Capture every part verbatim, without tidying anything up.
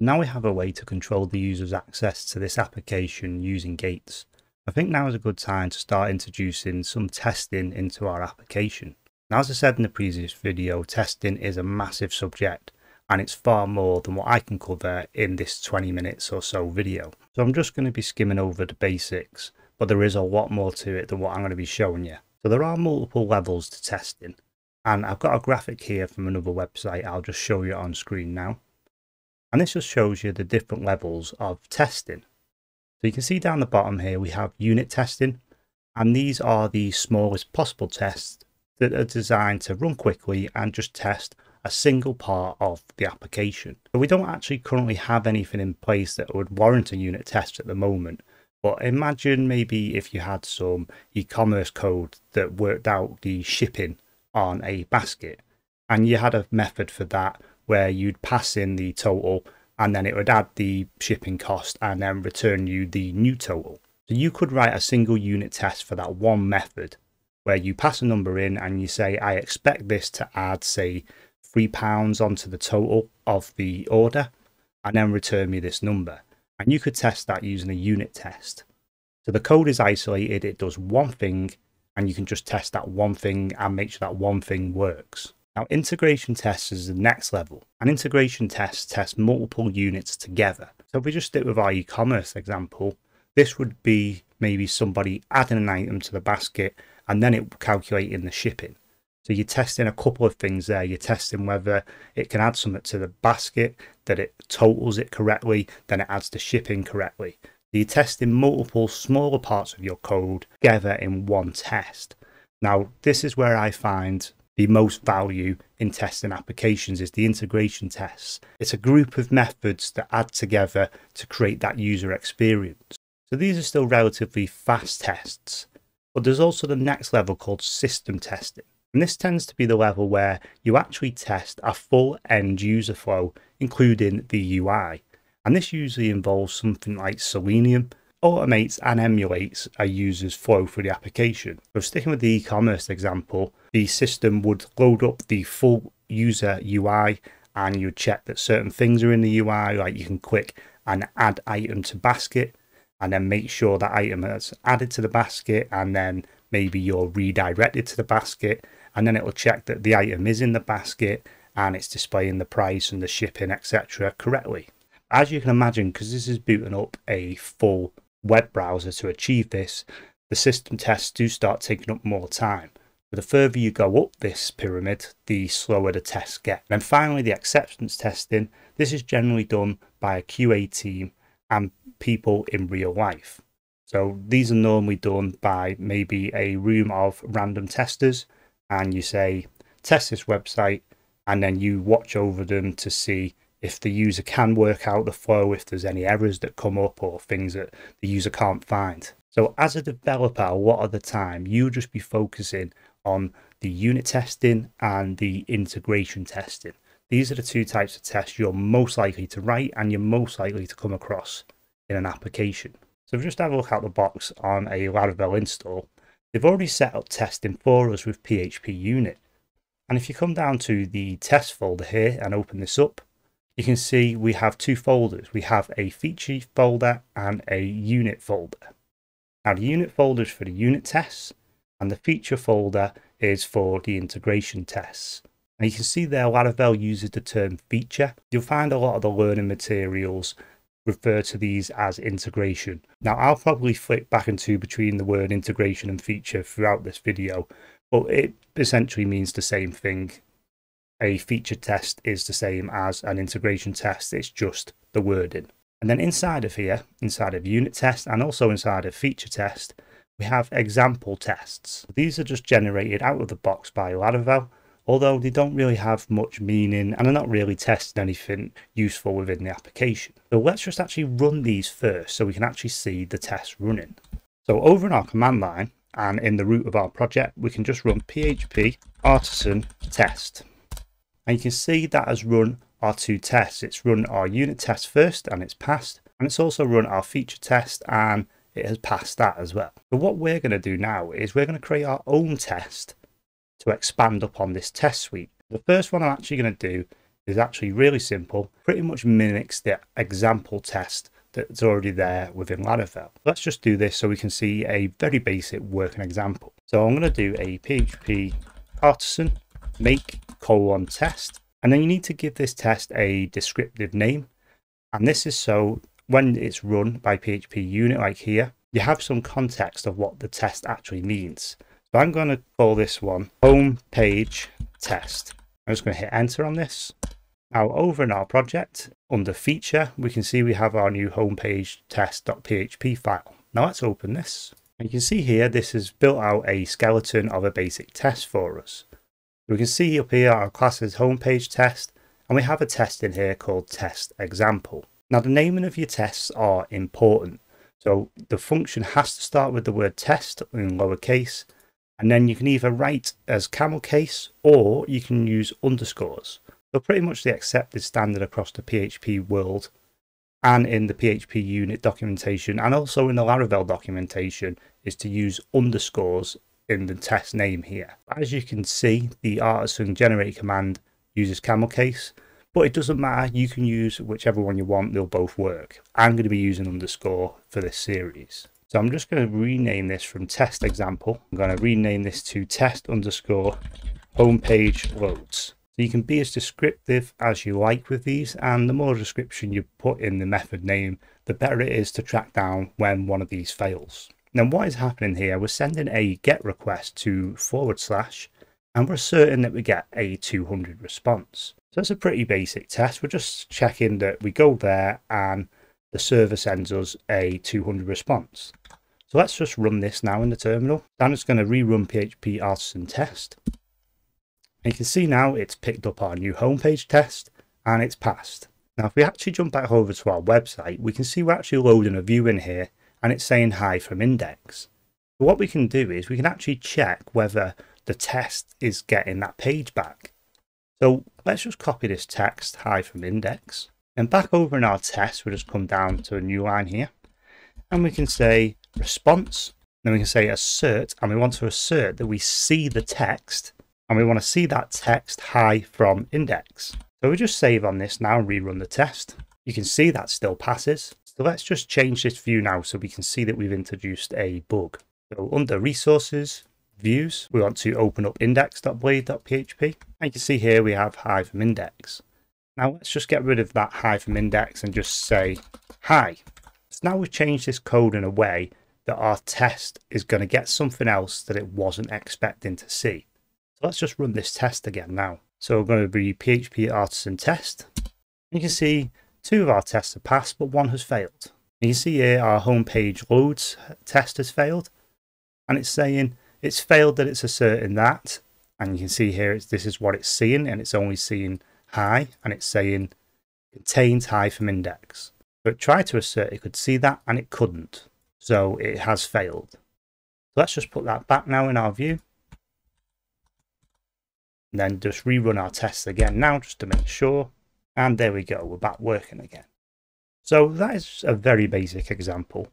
So now we have a way to control the user's access to this application using gates. I think now is a good time to start introducing some testing into our application. Now, as I said in the previous video, testing is a massive subject and it's far more than what I can cover in this twenty minutes or so video. So I'm just going to be skimming over the basics, but there is a lot more to it than what I'm going to be showing you. So there are multiple levels to testing, and I've got a graphic here from another website. I'll just show you on screen now. And this just shows you the different levels of testing. So you can see down the bottom here, we have unit testing, and these are the smallest possible tests that are designed to run quickly and just test a single part of the application. So we don't actually currently have anything in place that would warrant a unit test at the moment, but imagine maybe if you had some e-commerce code that worked out the shipping on a basket, and you had a method for that where you'd pass in the total and then it would add the shipping cost and then return you the new total. So you could write a single unit test for that one method where you pass a number in and you say, I expect this to add, say, three pounds onto the total of the order and then return me this number. And you could test that using a unit test. So the code is isolated, it does one thing, and you can just test that one thing and make sure that one thing works. Now, integration tests is the next level, and integration tests test multiple units together. So if we just stick with our e-commerce example, this would be maybe somebody adding an item to the basket and then it calculating the shipping. So you're testing a couple of things there. You're testing whether it can add something to the basket, that it totals it correctly, then it adds the shipping correctly. So you're testing multiple smaller parts of your code together in one test. Now, this is where I find the most value in testing applications is the integration tests. It's a group of methods that add together to create that user experience. So these are still relatively fast tests, but there's also the next level called system testing. And this tends to be the level where you actually test a full end user flow, including the U I. And this usually involves something like Selenium, automates and emulates a user's flow through the application. So sticking with the e-commerce example, the system would load up the full user U I and you check that certain things are in the U I, like you can click and add item to basket and then make sure that item is added to the basket, and then maybe you're redirected to the basket, and then it will check that the item is in the basket and it's displaying the price and the shipping, et cetera correctly. As you can imagine, because this is booting up a full web browser to achieve this, the system tests do start taking up more time. But the further you go up this pyramid, the slower the tests get. And then finally, the acceptance testing. This is generally done by a Q A team and people in real life. So these are normally done by maybe a room of random testers, and you say, test this website, and then you watch over them to see if the user can work out the flow, if there's any errors that come up or things that the user can't find. So as a developer, a lot of the time, you'll just be focusing on the unit testing and the integration testing. These are the two types of tests you're most likely to write and you're most likely to come across in an application. So if we just have a look out the box on a Laravel install, they've already set up testing for us with PHPUnit. And if you come down to the test folder here and open this up, you can see we have two folders. We have a feature folder and a unit folder. Now the unit folder is for the unit tests and the feature folder is for the integration tests. And you can see there Laravel uses the term feature. You'll find a lot of the learning materials refer to these as integration. Now I'll probably flip back and forth between the word integration and feature throughout this video, but it essentially means the same thing. A feature test is the same as an integration test, it's just the wording. And then inside of here, inside of unit test and also inside of feature test, we have example tests. These are just generated out of the box by Laravel, although they don't really have much meaning and are not really testing anything useful within the application. So let's just actually run these first so we can actually see the tests running. So over in our command line and in the root of our project, we can just run P H P artisan test. And you can see that has run our two tests. It's run our unit test first and it's passed. And it's also run our feature test and it has passed that as well. But what we're going to do now is we're going to create our own test to expand upon this test suite. The first one I'm actually going to do is actually really simple, pretty much mimics the example test that's already there within Laravel. Let's just do this so we can see a very basic working example. So I'm going to do a P H P artisan make colon test, and then you need to give this test a descriptive name. And this is so when it's run by PHPUnit, like here, you have some context of what the test actually means. So I'm going to call this one home page test. I'm just going to hit enter on this. Now over in our project, under feature, we can see we have our new homepage test.php file. Now let's open this. And you can see here, this has built out a skeleton of a basic test for us. We can see up here our class's homepage test, and we have a test in here called test example. Now the naming of your tests are important. So the function has to start with the word test in lowercase, and then you can either write as camel case or you can use underscores. So pretty much the accepted standard across the P H P world and in the PHPUnit documentation and also in the Laravel documentation is to use underscores in the test name here. As you can see, the artisan generate command uses camel case, but it doesn't matter. You can use whichever one you want. They'll both work. I'm going to be using underscore for this series. So I'm just going to rename this from test example. I'm going to rename this to test underscore homepage loads. So you can be as descriptive as you like with these, and the more description you put in the method name, the better it is to track down when one of these fails. Now what is happening here, we're sending a get request to forward slash, and we're certain that we get a two hundred response. So it's a pretty basic test. We're just checking that we go there and the server sends us a two hundred response. So let's just run this now in the terminal. Then it's going to rerun P H P artisan test. And you can see now it's picked up our new homepage test and it's passed. Now if we actually jump back over to our website, we can see we're actually loading a view in here and it's saying hi from index. But what we can do is we can actually check whether the test is getting that page back. So let's just copy this text hi from index, and back over in our test we'll just come down to a new line here and we can say response, then we can say assert, and we want to assert that we see the text and we want to see that text hi from index. So we'll just save on this now and rerun the test. You can see that still passes. So let's just change this view now so we can see that we've introduced a bug. So under resources, views, we want to open up index.blade.php, and you can see here we have hi from index. Now let's just get rid of that hi from index and just say hi. So now we've changed this code in a way that our test is going to get something else that it wasn't expecting to see. So let's just run this test again now. So we're going to be P H P artisan test. You can see two of our tests have passed, but one has failed. You can see here our homepage loads test has failed, and it's saying it's failed that it's asserting that, and you can see here it's, this is what it's seeing, and it's only seeing hi, and it's saying contains hi from index. But try to assert it could see that, and it couldn't, so it has failed. Let's just put that back now in our view, and then just rerun our tests again now just to make sure, and there we go, we're back working again. So that is a very basic example.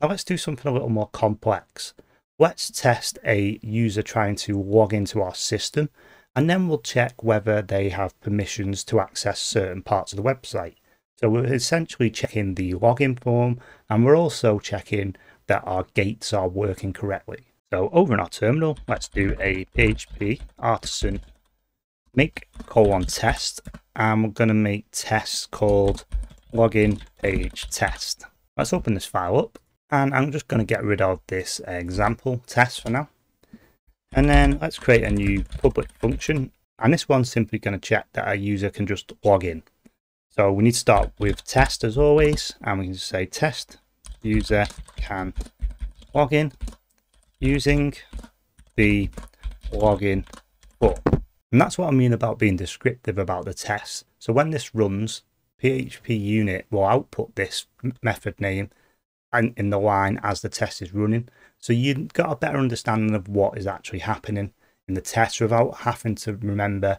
Now let's do something a little more complex. Let's test a user trying to log into our system, and then we'll check whether they have permissions to access certain parts of the website. So we're essentially checking the login form, and we're also checking that our gates are working correctly. So over in our terminal, let's do a P H P artisan make colon test, and we're going to make tests called login page test. Let's open this file up. And I'm just going to get rid of this example test for now. And then let's create a new public function. And this one's simply going to check that our user can just log in. So we need to start with test as always. And we can just say test user can log in using the login form. And that's what I mean about being descriptive about the test. So when this runs, PHPUnit will output this method name and in the line as the test is running, so you've got a better understanding of what is actually happening in the test without having to remember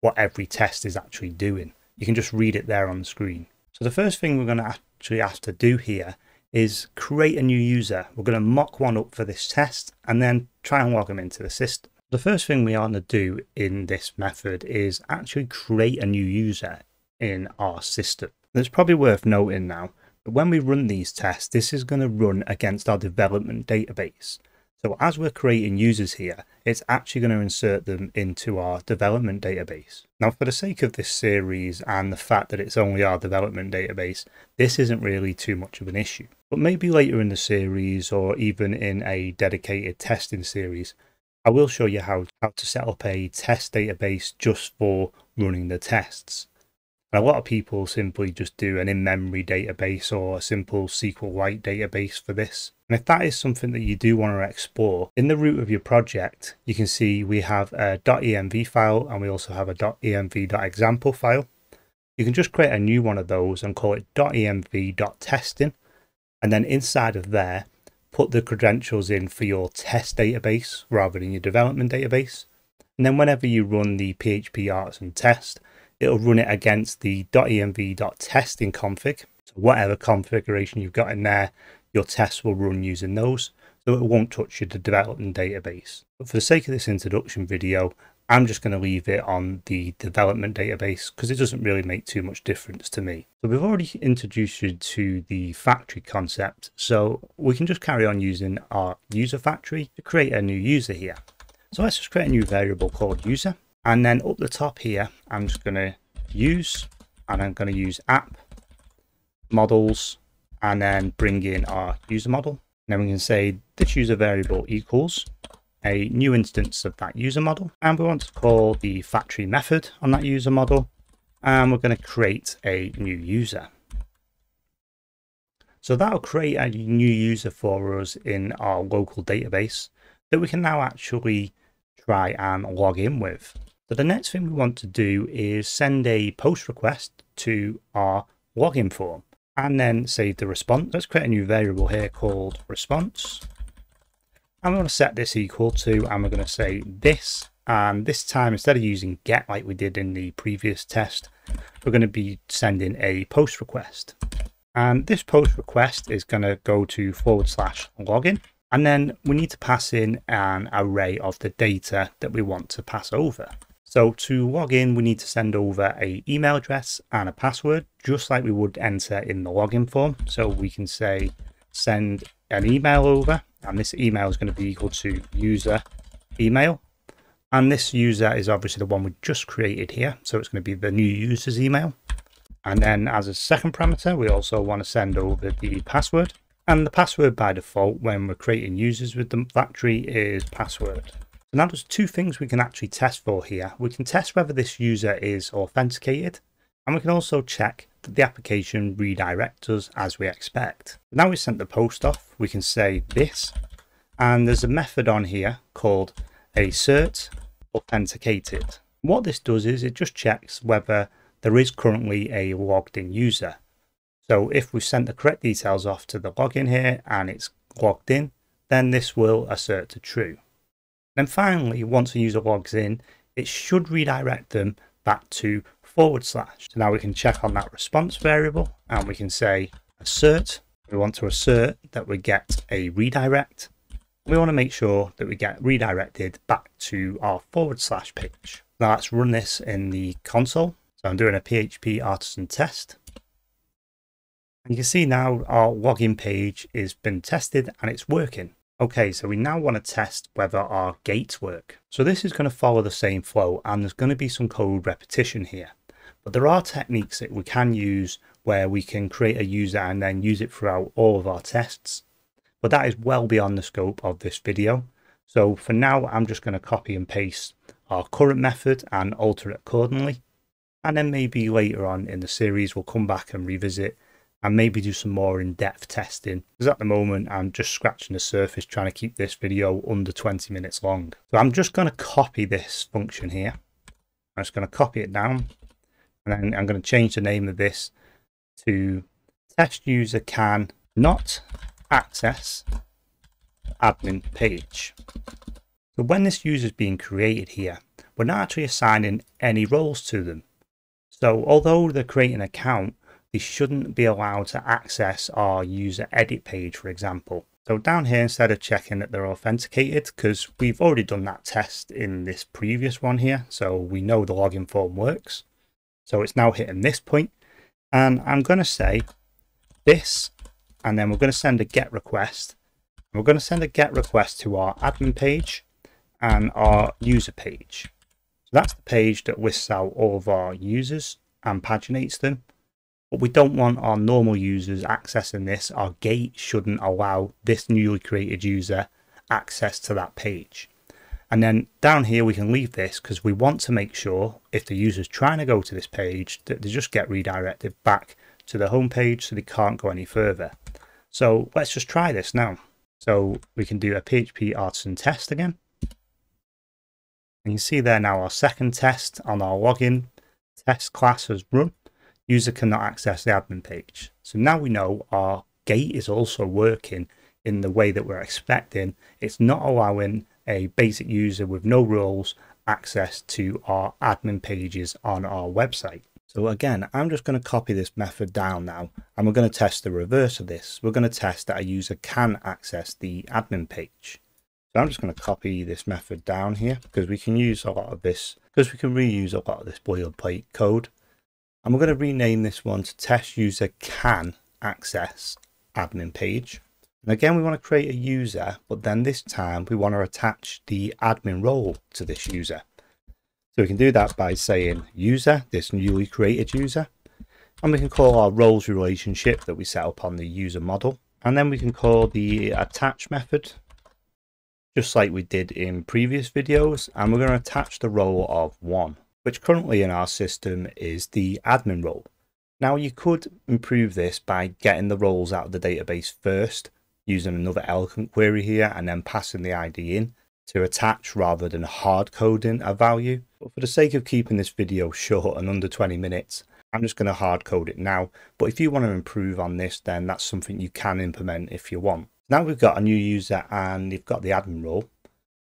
what every test is actually doing. You can just read it there on the screen. So the first thing we're going to actually have to do here is create a new user. We're going to mock one up for this test and then try and log them into the system. The first thing we are going to do in this method is actually create a new user in our system. It's probably worth noting now that when we run these tests, this is going to run against our development database. So as we're creating users here, it's actually going to insert them into our development database. Now, for the sake of this series and the fact that it's only our development database, this isn't really too much of an issue. But maybe later in the series, or even in a dedicated testing series, I will show you how, how to set up a test database just for running the tests. And a lot of people simply just do an in-memory database or a simple SQLite database for this. And if that is something that you do want to explore, in the root of your project, you can see we have a .env file and we also have a .env.example file. You can just create a new one of those and call it .env.testing. And then inside of there, put the credentials in for your test database rather than your development database. And then whenever you run the P H P arts and test, it'll run it against the .env.testing config. So whatever configuration you've got in there, your tests will run using those. So it won't touch your development database. But for the sake of this introduction video, I'm just going to leave it on the development database because it doesn't really make too much difference to me. So we've already introduced you to the factory concept, so we can just carry on using our user factory to create a new user here. So let's just create a new variable called user, and then up the top here, I'm just going to use, and I'm going to use app, models, and then bring in our user model. And then we can say this user variable equals a new instance of that user model, and we want to call the factory method on that user model, and we're going to create a new user. So that'll create a new user for us in our local database that we can now actually try and log in with. So the next thing we want to do is send a post request to our login form and then save the response. Let's create a new variable here called response. I'm going to set this equal to, and we're going to say this, and this time instead of using get like we did in the previous test, we're going to be sending a post request. And this post request is going to go to forward slash login, and then we need to pass in an array of the data that we want to pass over. So to log in, we need to send over a email address and a password, just like we would enter in the login form. So we can say send an email over, and this email is going to be equal to user email, and this user is obviously the one we just created here, so it's going to be the new user's email. And then as a second parameter, we also want to send over the password, and the password by default when we're creating users with the factory is password. So now there's two things we can actually test for here. We can test whether this user is authenticated, and we can also check that the application redirects us as we expect. Now we sent the post off, we can say this, and there's a method on here called assert authenticated. What this does is it just checks whether there is currently a logged in user. So if we sent the correct details off to the login here and it's logged in, then this will assert to true. Then finally, once a user logs in, it should redirect them back to forward slash. So now we can check on that response variable and we can say assert. We want to assert that we get a redirect. We want to make sure that we get redirected back to our forward slash page. Now let's run this in the console. So I'm doing a P H P artisan test. And you can see now our login page has been tested and it's working. Okay, so we now want to test whether our gates work. So this is going to follow the same flow, and there's going to be some code repetition here. But there are techniques that we can use where we can create a user and then use it throughout all of our tests. But that is well beyond the scope of this video. So for now, I'm just going to copy and paste our current method and alter it accordingly. And then maybe later on in the series, we'll come back and revisit and maybe do some more in-depth testing, because at the moment I'm just scratching the surface trying to keep this video under twenty minutes long. So I'm just going to copy this function here. I'm just going to copy it down, and then I'm going to change the name of this to test user can not access admin page. So when this user is being created here, we're not actually assigning any roles to them. So although they're creating an account, they shouldn't be allowed to access our user edit page, for example. So down here, instead of checking that they're authenticated, because we've already done that test in this previous one here, so we know the login form works. So it's now hitting this point, and I'm going to say this, and then we're going to send a GET request. We're going to send a GET request to our admin page and our user page. So that's the page that lists out all of our users and paginates them. But we don't want our normal users accessing this. Our gate shouldn't allow this newly created user access to that page. And then down here we can leave this because we want to make sure if the user's trying to go to this page that they just get redirected back to the home page so they can't go any further. So let's just try this now. So we can do a P H P artisan test again. And you see there now our second test on our login test class has run. User cannot access the admin page. So now we know our gate is also working in the way that we're expecting. It's not allowing a basic user with no roles access to our admin pages on our website. So again, I'm just going to copy this method down now, and we're going to test the reverse of this. We're going to test that a user can access the admin page. So I'm just going to copy this method down here because we can use a lot of this, because we can reuse a lot of this boilerplate code. And we're going to rename this one to test user can access admin page. And again, we want to create a user, but then this time we want to attach the admin role to this user. So we can do that by saying user, this newly created user, and we can call our roles relationship that we set up on the user model. And then we can call the attach method, just like we did in previous videos. And we're going to attach the role of one, which currently in our system is the admin role. Now you could improve this by getting the roles out of the database first, using another Eloquent query here and then passing the I D in to attach rather than hard coding a value. But for the sake of keeping this video short and under twenty minutes, I'm just going to hard code it now. But if you want to improve on this, then that's something you can implement if you want. Now we've got a new user and you've got the admin role.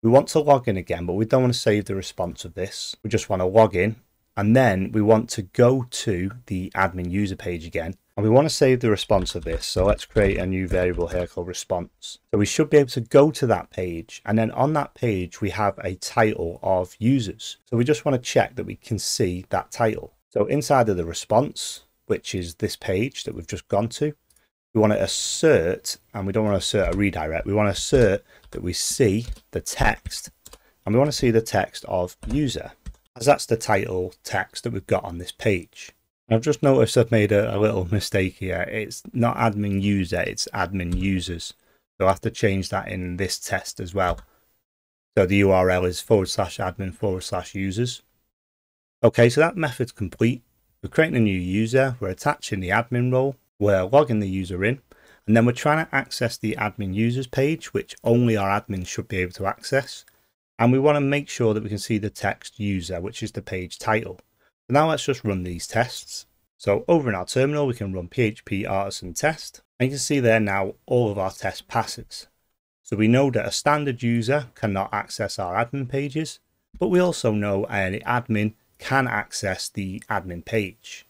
We want to log in again, but we don't want to save the response of this. We just want to log in, and then we want to go to the admin user page again, and we want to save the response of this. So let's create a new variable here called response. So we should be able to go to that page, and then on that page we have a title of users. So we just want to check that we can see that title. So inside of the response, which is this page that we've just gone to, we want to assert, and we don't want to assert a redirect, we want to assert that we see the text, and we want to see the text of user, as that's the title text that we've got on this page. And I've just noticed I've made a, a little mistake here. It's not admin user, it's admin users. So I have to change that in this test as well. So the U R L is forward slash admin forward slash users. Okay, so that method's complete. We're creating a new user, we're attaching the admin role, we're logging the user in, and then we're trying to access the admin users page, which only our admins should be able to access. And we want to make sure that we can see the text user, which is the page title. So now let's just run these tests. So over in our terminal, we can run P H P artisan test, and you can see there now all of our test passes. So we know that a standard user cannot access our admin pages, but we also know an admin can access the admin page.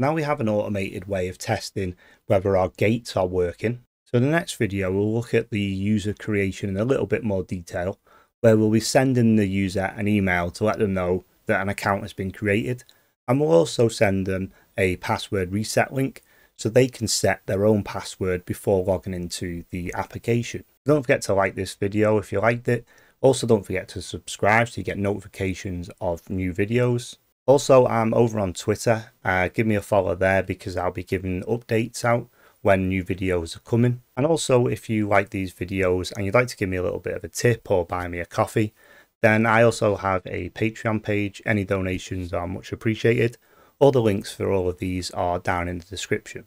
Now we have an automated way of testing whether our gates are working. So in the next video, we'll look at the user creation in a little bit more detail, where we'll be sending the user an email to let them know that an account has been created. And we'll also send them a password reset link so they can set their own password before logging into the application. Don't forget to like this video if you liked it. Also, don't forget to subscribe so you get notifications of new videos. Also, I'm over on Twitter. Uh, give me a follow there because I'll be giving updates out when new videos are coming. And also, if you like these videos and you'd like to give me a little bit of a tip or buy me a coffee, then I also have a Patreon page. Any donations are much appreciated. All the links for all of these are down in the description.